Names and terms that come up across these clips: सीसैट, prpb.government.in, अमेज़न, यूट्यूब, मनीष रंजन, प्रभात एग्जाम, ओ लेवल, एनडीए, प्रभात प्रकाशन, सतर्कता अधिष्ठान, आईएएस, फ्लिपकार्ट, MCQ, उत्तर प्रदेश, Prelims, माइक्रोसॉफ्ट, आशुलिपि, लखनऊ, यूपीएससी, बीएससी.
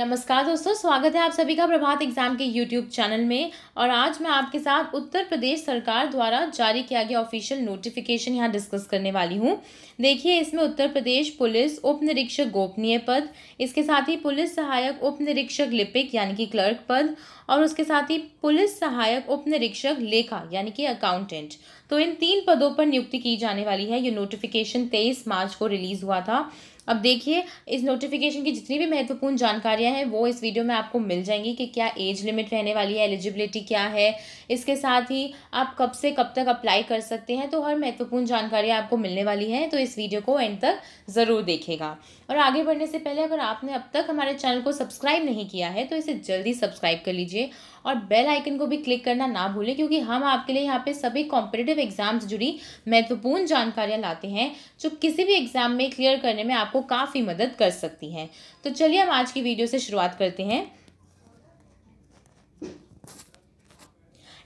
नमस्कार दोस्तों, स्वागत है आप सभी का प्रभात एग्जाम के यूट्यूब चैनल में। और आज मैं आपके साथ उत्तर प्रदेश सरकार द्वारा जारी किया गया ऑफिशियल नोटिफिकेशन यहाँ डिस्कस करने वाली हूँ। देखिए, इसमें उत्तर प्रदेश पुलिस उप निरीक्षक गोपनीय पद, इसके साथ ही पुलिस सहायक उप निरीक्षक लिपिक यानी कि क्लर्क पद, और उसके साथ ही पुलिस सहायक उप निरीक्षक लेखा यानी कि अकाउंटेंट, तो इन तीन पदों पर नियुक्ति की जाने वाली है। ये नोटिफिकेशन 23 मार्च को रिलीज़ हुआ था। अब देखिए, इस नोटिफिकेशन की जितनी भी महत्वपूर्ण जानकारियां हैं वो इस वीडियो में आपको मिल जाएंगी कि क्या एज लिमिट रहने वाली है, एलिजिबिलिटी क्या है, इसके साथ ही आप कब से कब तक अप्लाई कर सकते हैं, तो हर महत्वपूर्ण जानकारियां आपको मिलने वाली हैं। तो इस वीडियो को एंड तक ज़रूर देखिएगा। और आगे बढ़ने से पहले अगर आपने अब तक हमारे चैनल को सब्सक्राइब नहीं किया है तो इसे जल्दी सब्सक्राइब कर लीजिए और बेल आइकन को भी क्लिक करना ना भूलें, क्योंकि हम आपके लिए यहाँ पे सभी कॉम्पिटिटिव एग्जाम से जुड़ी महत्वपूर्ण जानकारियाँ लाते हैं जो किसी भी एग्जाम में क्लियर करने में आपको काफ़ी मदद कर सकती हैं। तो चलिए हम आज की वीडियो से शुरुआत करते हैं।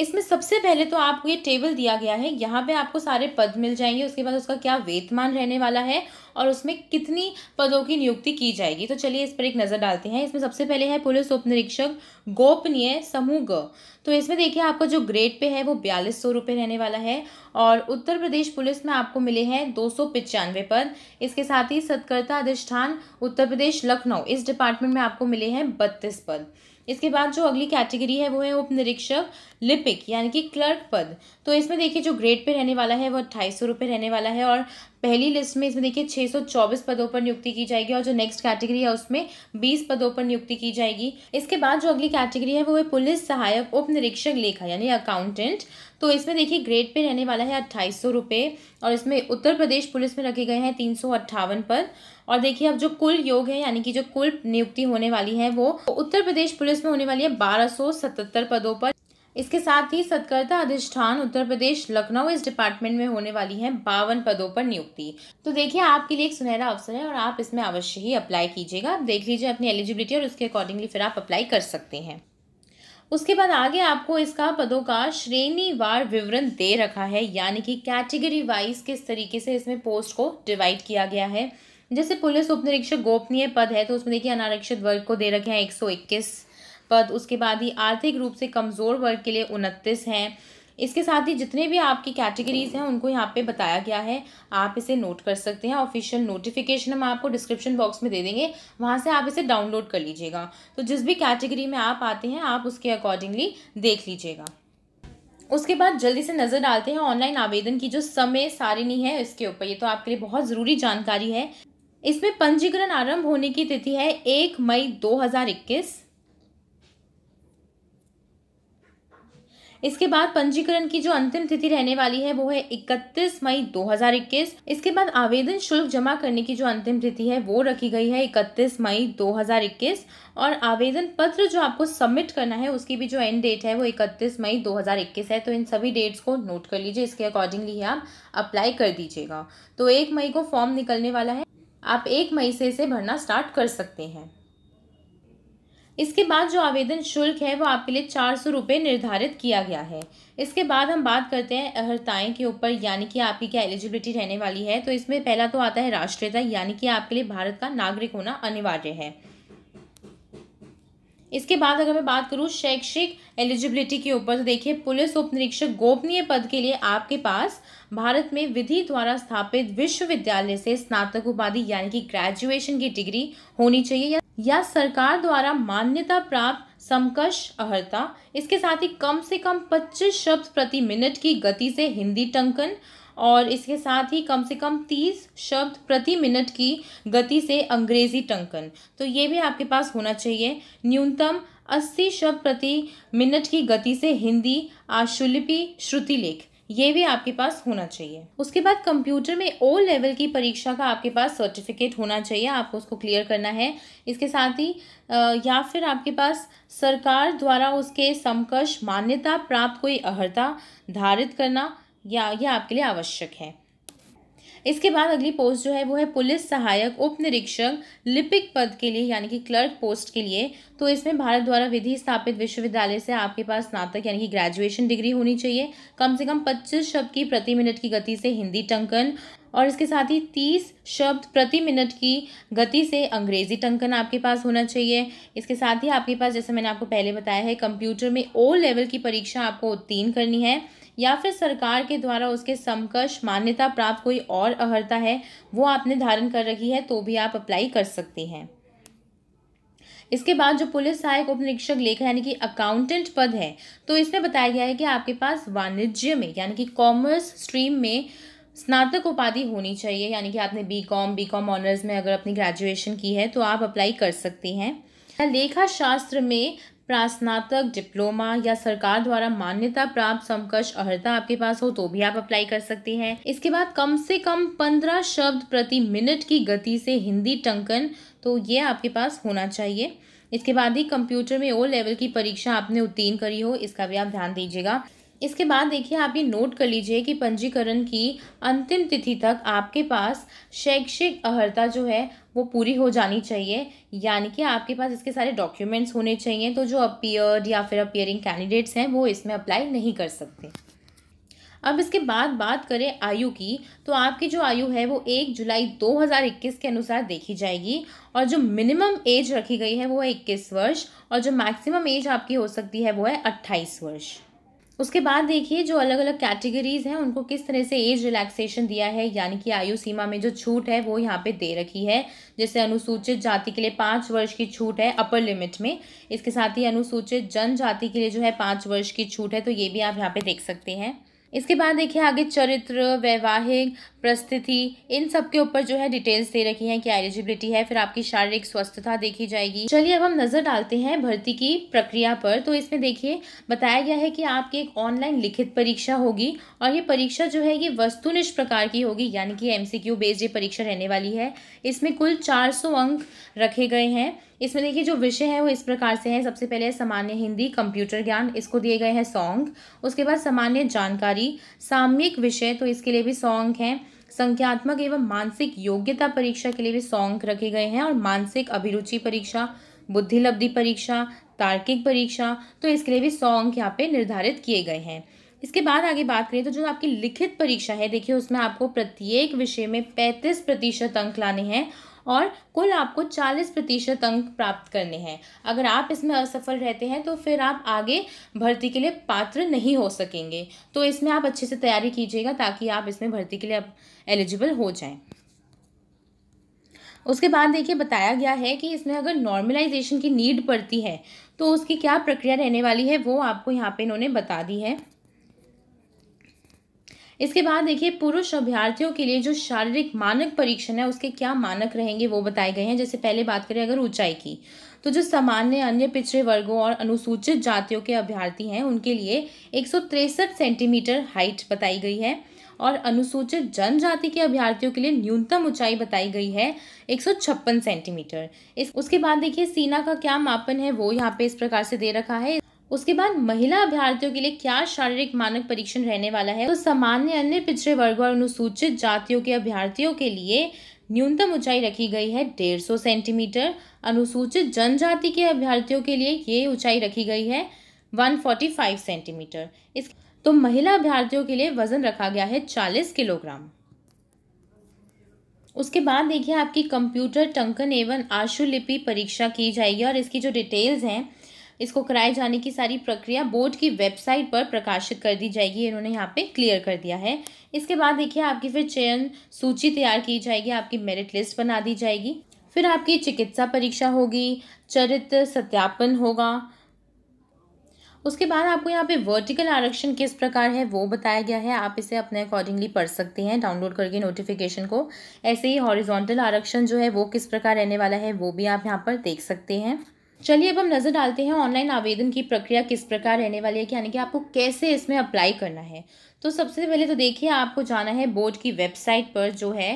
इसमें सबसे पहले तो आपको ये टेबल दिया गया है, यहाँ पे आपको सारे पद मिल जाएंगे, उसके बाद उसका क्या वेतमान रहने वाला है और उसमें कितनी पदों की नियुक्ति की जाएगी। तो चलिए इस पर एक नज़र डालते हैं। इसमें सबसे पहले है पुलिस उप निरीक्षक गोपनीय समूह ग, तो इसमें देखिए आपका जो ग्रेड पे है वो 4200 रुपये रहने वाला है। और उत्तर प्रदेश पुलिस में आपको मिले हैं 295 पद, इसके साथ ही सतर्कता अधिष्ठान उत्तर प्रदेश लखनऊ इस डिपार्टमेंट में आपको मिले हैं 32 पद। इसके बाद जो अगली कैटेगरी है वो है उप निरीक्षक लिपिक यानी कि क्लर्क पद, तो इसमें देखिए जो ग्रेड पे रहने वाला है वो 2800 रुपये रहने वाला है। और पहली लिस्ट में इसमें देखिए 624 पदों पर नियुक्ति की जाएगी, और जो नेक्स्ट कैटेगरी है उसमें 20 पदों पर नियुक्ति की जाएगी। इसके बाद जो अगली कैटेगरी है वो है पुलिस सहायक उप निरीक्षक लेखा यानी अकाउंटेंट, तो इसमें देखिए ग्रेड पे रहने वाला है 2800 रुपये, और इसमें उत्तर प्रदेश पुलिस में रखे गए हैं 358 पद। और देखिए अब जो कुल योग है यानी कि जो कुल नियुक्ति होने वाली है वो उत्तर प्रदेश पुलिस में होने वाली है 1277 पदों पर। इसके साथ ही सतर्कता अधिष्ठान उत्तर प्रदेश लखनऊ इस डिपार्टमेंट में होने वाली है 52 पदों पर नियुक्ति। तो देखिए आपके लिए एक सुनहरा अवसर है और आप इसमें अवश्य ही अप्लाई कीजिएगा। आप देख लीजिए अपनी एलिजिबिलिटी और उसके अकॉर्डिंगली फिर आप अप्लाई कर सकते हैं। उसके बाद आगे आपको इसका पदों का श्रेणीवार विवरण दे रखा है, यानी कि कैटेगरी वाइज किस तरीके से इसमें पोस्ट को डिवाइड किया गया है। जैसे पुलिस उप निरीक्षक गोपनीय पद है तो उसमें देखिए अनारक्षित वर्ग को दे रखे हैं 121 पद, उसके बाद ही आर्थिक रूप से कमज़ोर वर्ग के लिए 29 हैं। इसके साथ ही जितने भी आपकी कैटेगरीज हैं उनको यहाँ पे बताया गया है, आप इसे नोट कर सकते हैं। ऑफिशियल नोटिफिकेशन हम आपको डिस्क्रिप्शन बॉक्स में दे देंगे, वहाँ से आप इसे डाउनलोड कर लीजिएगा। तो जिस भी कैटेगरी में आप आते हैं आप उसके अकॉर्डिंगली देख लीजिएगा। उसके बाद जल्दी से नज़र डालते हैं ऑनलाइन आवेदन की जो समय सारिणी है इसके ऊपर। ये तो आपके लिए बहुत ज़रूरी जानकारी है। इसमें पंजीकरण आरंभ होने की तिथि है 1 मई 2021। इसके बाद पंजीकरण की जो अंतिम तिथि रहने वाली है वो है 31 मई 2021। इसके बाद आवेदन शुल्क जमा करने की जो अंतिम तिथि है वो रखी गई है 31 मई 2021, और आवेदन पत्र जो आपको सबमिट करना है उसकी भी जो एंड डेट है वो 31 मई 2021 है। तो इन सभी डेट्स को नोट कर लीजिए, इसके अकॉर्डिंगली आप अप्लाई कर दीजिएगा। तो 1 मई को फॉर्म निकलने वाला है, आप 1 मई से इसे भरना स्टार्ट कर सकते हैं। इसके बाद जो आवेदन शुल्क है वो आपके लिए 400 रुपये निर्धारित किया गया है। इसके बाद हम बात करते हैं अर्हताएं के ऊपर, यानी कि आपकी क्या एलिजिबिलिटी रहने वाली है। तो इसमें पहला तो आता है राष्ट्रीयता, यानी कि आपके लिए भारत का नागरिक होना अनिवार्य है। इसके बाद अगर मैं बात करूँ शैक्षिक एलिजिबिलिटी के ऊपर, तो देखिए पुलिस उप निरीक्षक गोपनीय पद के लिए आपके पास भारत में विधि द्वारा स्थापित विश्वविद्यालय से स्नातक उपाधि यानी कि ग्रेजुएशन की डिग्री होनी चाहिए, या सरकार द्वारा मान्यता प्राप्त समकक्ष अर्हता। इसके साथ ही कम से कम 25 शब्द प्रति मिनट की गति से हिंदी टंकन, और इसके साथ ही कम से कम 30 शब्द प्रति मिनट की गति से अंग्रेजी टंकन, तो ये भी आपके पास होना चाहिए। न्यूनतम 80 शब्द प्रति मिनट की गति से हिंदी आशुलिपि श्रुतिलेख, ये भी आपके पास होना चाहिए। उसके बाद कंप्यूटर में ओ लेवल की परीक्षा का आपके पास सर्टिफिकेट होना चाहिए, आपको उसको क्लियर करना है। इसके साथ ही या फिर आपके पास सरकार द्वारा उसके समकक्ष मान्यता प्राप्त कोई अर्हता धारित करना, या यह आपके लिए आवश्यक है। इसके बाद अगली पोस्ट जो है वो है पुलिस सहायक उप निरीक्षक लिपिक पद के लिए यानी कि क्लर्क पोस्ट के लिए, तो इसमें भारत द्वारा विधि स्थापित विश्वविद्यालय से आपके पास स्नातक यानी कि ग्रेजुएशन डिग्री होनी चाहिए, कम से कम 25 शब्द की प्रति मिनट की गति से हिंदी टंकन, और इसके साथ ही 30 शब्द प्रति मिनट की गति से अंग्रेजी टंकन आपके पास होना चाहिए। इसके साथ ही आपके पास, जैसे मैंने आपको पहले बताया है, कंप्यूटर में ओ लेवल की परीक्षा आपको उत्तीर्ण करनी है या फिर सरकार के द्वारा उसके समकक्ष मान्यता प्राप्त कोई और अर्हता है वो आपने धारण कर रखी है तो भी आप अप्लाई कर सकते हैं। इसके बाद जो पुलिस सहायक उप निरीक्षक लेखा यानी कि अकाउंटेंट पद है, तो इसमें बताया गया है कि आपके पास वाणिज्य में यानी कि कॉमर्स स्ट्रीम में स्नातक उपाधि होनी चाहिए, यानी कि आपने बी कॉम ऑनर्स में अगर अपनी ग्रेजुएशन की है तो आप अप्लाई कर सकते हैं। लेखा शास्त्र में प्रास्नातक डिप्लोमा या सरकार द्वारा मान्यता प्राप्त समकक्ष अर्हता आपके पास हो तो भी आप अप्लाई कर सकते हैं। इसके बाद कम से कम 15 शब्द प्रति मिनट की गति से हिंदी टंकन, तो ये आपके पास होना चाहिए। इसके बाद ही कंप्यूटर में ओ लेवल की परीक्षा आपने उत्तीर्ण करी हो, इसका भी आप ध्यान दीजिएगा। इसके बाद देखिए, आप ये नोट कर लीजिए कि पंजीकरण की अंतिम तिथि तक आपके पास शैक्षिक अर्हता जो है वो पूरी हो जानी चाहिए, यानी कि आपके पास इसके सारे डॉक्यूमेंट्स होने चाहिए। तो जो अपीयर्ड या फिर अपीयरिंग कैंडिडेट्स हैं वो इसमें अप्लाई नहीं कर सकते। अब इसके बाद बात करें आयु की, तो आपकी जो आयु है वो 1 जुलाई 2021 के अनुसार देखी जाएगी और जो मिनिमम एज रखी गई है वो है 21 वर्ष और जो मैक्सिमम एज आपकी हो सकती है वो है 28 वर्ष। उसके बाद देखिए, जो अलग अलग कैटेगरीज हैं उनको किस तरह से एज रिलैक्सेशन दिया है, यानी कि आयु सीमा में जो छूट है वो यहाँ पे दे रखी है। जैसे अनुसूचित जाति के लिए 5 वर्ष की छूट है अपर लिमिट में, इसके साथ ही अनुसूचित जनजाति के लिए जो है 5 वर्ष की छूट है, तो ये भी आप यहाँ पे देख सकते हैं। इसके बाद देखिए आगे चरित्र, वैवाहिक परिस्थिति, इन सब के ऊपर जो है डिटेल्स दे रखी हैं कि एलिजिबिलिटी है, फिर आपकी शारीरिक स्वस्थता देखी जाएगी। चलिए अब हम नज़र डालते हैं भर्ती की प्रक्रिया पर। तो इसमें देखिए बताया गया है कि आपकी एक ऑनलाइन लिखित परीक्षा होगी और ये परीक्षा जो है ये वस्तुनिष्ठ प्रकार की होगी, यानी कि MCQ बेस्ड ये परीक्षा रहने वाली है। इसमें कुल 400 अंक रखे गए हैं। इसमें देखिए जो विषय है वो इस प्रकार से है। सबसे पहले सामान्य हिंदी, कंप्यूटर ज्ञान, इसको दिए गए हैं सॉन्ग। उसके बाद सामान्य जानकारी, सामयिक विषय, तो इसके लिए भी सॉन्ग हैं। संख्यात्मक एवं मानसिक योग्यता परीक्षा के लिए भी सॉन्ग रखे गए हैं और मानसिक अभिरुचि परीक्षा, बुद्धिलब्धि परीक्षा, तार्किक परीक्षा, तो इसके लिए भी सॉन्ग यहाँ पे निर्धारित किए गए हैं। इसके बाद आगे बात करें तो जो आपकी लिखित परीक्षा है देखिए उसमें आपको प्रत्येक विषय में 35% अंक लाने हैं और कुल आपको 40% अंक प्राप्त करने हैं। अगर आप इसमें असफल रहते हैं तो फिर आप आगे भर्ती के लिए पात्र नहीं हो सकेंगे। तो इसमें आप अच्छे से तैयारी कीजिएगा ताकि आप इसमें भर्ती के लिए एलिजिबल हो जाएं। उसके बाद देखिए बताया गया है कि इसमें अगर नॉर्मलाइजेशन की नीड पड़ती है तो उसकी क्या प्रक्रिया रहने वाली है वो आपको यहाँ पर इन्होंने बता दी है। इसके बाद देखिए पुरुष अभ्यर्थियों के लिए जो शारीरिक मानक परीक्षण है उसके क्या मानक रहेंगे वो बताए गए हैं। जैसे पहले बात करें अगर ऊंचाई की, तो जो सामान्य, अन्य पिछड़े वर्गों और अनुसूचित जातियों के अभ्यर्थी हैं उनके लिए 163 सेंटीमीटर हाइट बताई गई है और अनुसूचित जनजाति के अभ्यर्थियों के लिए न्यूनतम ऊंचाई बताई गई है 156 सेंटीमीटर। उसके बाद देखिए सीना का क्या मापन है वो यहाँ पे इस प्रकार से दे रखा है। उसके बाद महिला अभ्यर्थियों के लिए क्या शारीरिक मानक परीक्षण रहने वाला है, तो सामान्य, अन्य पिछड़े वर्ग और अनुसूचित जातियों के अभ्यर्थियों के लिए न्यूनतम ऊंचाई रखी गई है 150 सेंटीमीटर, अनुसूचित जनजाति के अभ्यर्थियों के लिए ये ऊंचाई रखी गई है 145 सेंटीमीटर। तो महिला अभ्यर्थियों के लिए वजन रखा गया है 40 किलोग्राम। उसके बाद देखिए आपकी कंप्यूटर टंकन एवं आशुलिपि परीक्षा की जाएगी और इसकी जो डिटेल्स हैं इसको कराए जाने की सारी प्रक्रिया बोर्ड की वेबसाइट पर प्रकाशित कर दी जाएगी। इन्होंने यहाँ पे क्लियर कर दिया है। इसके बाद देखिए आपकी फिर चयन सूची तैयार की जाएगी, आपकी मेरिट लिस्ट बना दी जाएगी, फिर आपकी चिकित्सा परीक्षा होगी, चरित्र सत्यापन होगा। उसके बाद आपको यहाँ पे वर्टिकल आरक्षण किस प्रकार है वो बताया गया है। आप इसे अपने अकॉर्डिंगली पढ़ सकते हैं डाउनलोड करके नोटिफिकेशन को। ऐसे ही हॉरिजॉन्टल आरक्षण जो है वो किस प्रकार रहने वाला है वो भी आप यहाँ पर देख सकते हैं। चलिए अब हम नज़र डालते हैं ऑनलाइन आवेदन की प्रक्रिया किस प्रकार रहने वाली है, यानी कि आपको कैसे इसमें अप्लाई करना है। तो सबसे पहले तो देखिए आपको जाना है बोर्ड की वेबसाइट पर जो है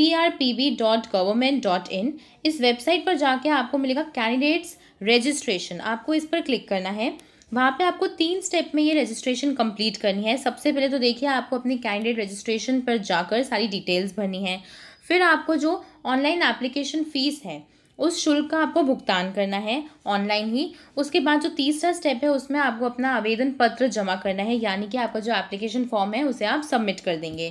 prpb.government.in। इस वेबसाइट पर जाके आपको मिलेगा कैंडिडेट्स रजिस्ट्रेशन, आपको इस पर क्लिक करना है। वहाँ पे आपको 3 स्टेप में ये रजिस्ट्रेशन कंप्लीट करनी है। सबसे पहले तो देखिए आपको अपने कैंडिडेट रजिस्ट्रेशन पर जाकर सारी डिटेल्स भरनी है, फिर आपको जो ऑनलाइन एप्लीकेशन फ़ीस है उस शुल्क का आपको भुगतान करना है ऑनलाइन ही। उसके बाद जो 3रा स्टेप है उसमें आपको अपना आवेदन पत्र जमा करना है, यानी कि आपका जो एप्लीकेशन फॉर्म है उसे आप सबमिट कर देंगे।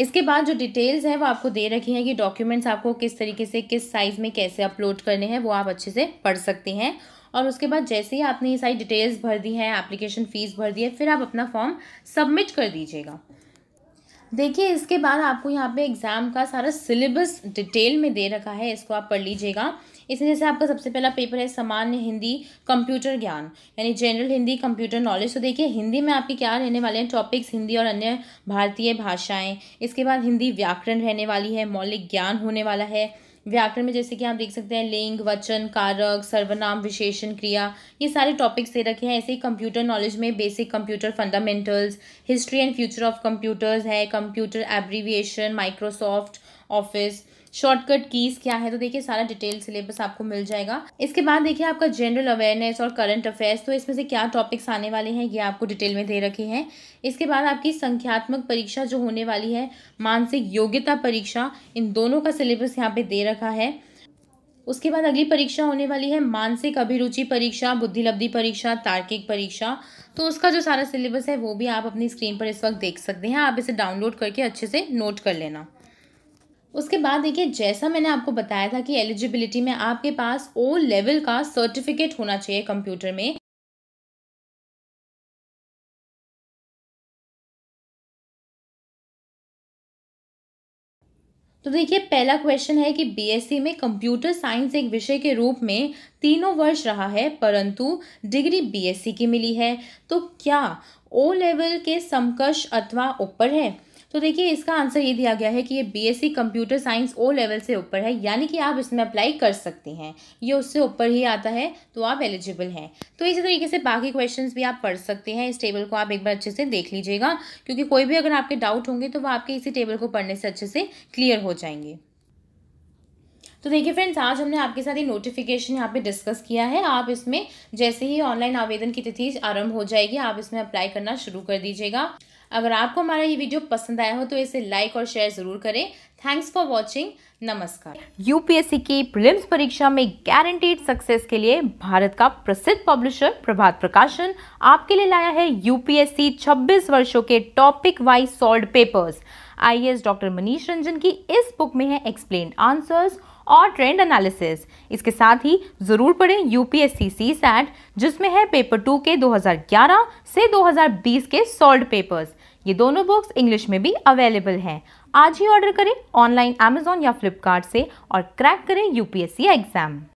इसके बाद जो डिटेल्स हैं वो आपको दे रखी हैं कि डॉक्यूमेंट्स आपको किस तरीके से किस साइज़ में कैसे अपलोड करने हैं, वो आप अच्छे से पढ़ सकते हैं। और उसके बाद जैसे ही आपने ये सारी डिटेल्स भर दी हैं, एप्लीकेशन फ़ीस भर दी है, फिर आप अपना फॉर्म सबमिट कर दीजिएगा। देखिए इसके बाद आपको यहाँ पे एग्ज़ाम का सारा सिलेबस डिटेल में दे रखा है, इसको आप पढ़ लीजिएगा। इसमें जैसे आपका सबसे पहला पेपर है सामान्य हिंदी कंप्यूटर ज्ञान, यानी जनरल हिंदी कंप्यूटर नॉलेज। तो देखिए हिंदी में आपके क्या रहने वाले हैं टॉपिक्स, हिंदी और अन्य भारतीय भाषाएँ। इसके बाद हिंदी व्याकरण रहने वाली है, मौलिक ज्ञान होने वाला है। व्याकरण में जैसे कि आप देख सकते हैं लिंग, वचन, कारक, सर्वनाम, विशेषण, क्रिया, ये सारे टॉपिक्स दे रखे हैं। ऐसे ही कंप्यूटर नॉलेज में basic computer fundamentals, history and future of computers है, computer abbreviation, माइक्रोसॉफ्ट office, shortcut keys क्या है। तो देखिए सारा डिटेल सिलेबस आपको मिल जाएगा। इसके बाद देखिए आपका जनरल अवेयरनेस और करंट अफेयर्स, तो इसमें से क्या टॉपिक्स आने वाले हैं ये आपको डिटेल में दे रखे हैं। इसके बाद आपकी संख्यात्मक परीक्षा जो होने वाली है, मानसिक योग्यता परीक्षा, इन दोनों का सिलेबस यहाँ पे दे रखा है। उसके बाद अगली परीक्षा होने वाली है मानसिक अभिरुचि परीक्षा, बुद्धिलब्धि परीक्षा, तार्किक परीक्षा। तो उसका जो सारा सिलेबस है वो भी आप अपनी स्क्रीन पर इस वक्त देख सकते हैं। आप इसे डाउनलोड करके अच्छे से नोट कर लेना। उसके बाद देखिए जैसा मैंने आपको बताया था कि एलिजिबिलिटी में आपके पास ओ लेवल का सर्टिफिकेट होना चाहिए कंप्यूटर में। तो देखिए पहला क्वेश्चन है कि बीएससी में कंप्यूटर साइंस एक विषय के रूप में 3 वर्ष रहा है, परंतु डिग्री बीएससी की मिली है, तो क्या ओ लेवल के समकक्ष अथवा ऊपर है। तो देखिए इसका आंसर ये दिया गया है कि ये बीएससी computer science ओ लेवल से ऊपर है, यानी कि आप इसमें अप्लाई कर सकते हैं, ये उससे ऊपर ही आता है तो आप एलिजिबल हैं। तो इसी तरीके से बाकी क्वेश्चंस भी आप पढ़ सकते हैं। इस टेबल को आप एक बार अच्छे से देख लीजिएगा, क्योंकि कोई भी अगर आपके डाउट होंगे तो वह आपके इसी टेबल को पढ़ने से अच्छे से क्लियर हो जाएंगे। तो देखिए फ्रेंड्स, आज हमने आपके साथ ये नोटिफिकेशन यहाँ पे डिस्कस किया है। आप इसमें जैसे ही ऑनलाइन आवेदन की तिथि आरंभ हो जाएगी, आप इसमें अप्लाई करना शुरू कर दीजिएगा। अगर आपको हमारा ये वीडियो पसंद आया हो तो इसे लाइक और शेयर ज़रूर करें। Thanks for watching. नमस्कार। यूपीएससी की प्रीलिम्स परीक्षा में गारंटीड सक्सेस के लिए भारत का प्रसिद्ध पब्लिशर प्रभात प्रकाशन आपके लिए लाया है यूपीएससी 26 वर्षों के topic wise solved papers. आईएएस doctor मनीष रंजन की इस बुक में है एक्सप्लेन आंसर्स और ट्रेंड एनालिसिस। इसके साथ ही जरूर पढ़ें यूपीएससी सीसैट, जिसमें है पेपर 2 के 2011 से 2020 के सॉल्व्ड पेपर्स। ये दोनों बुक्स इंग्लिश में भी अवेलेबल हैं। आज ही ऑर्डर करें ऑनलाइन अमेज़न या फ्लिपकार्ट से और क्रैक करें यूपीएससी एग्जाम।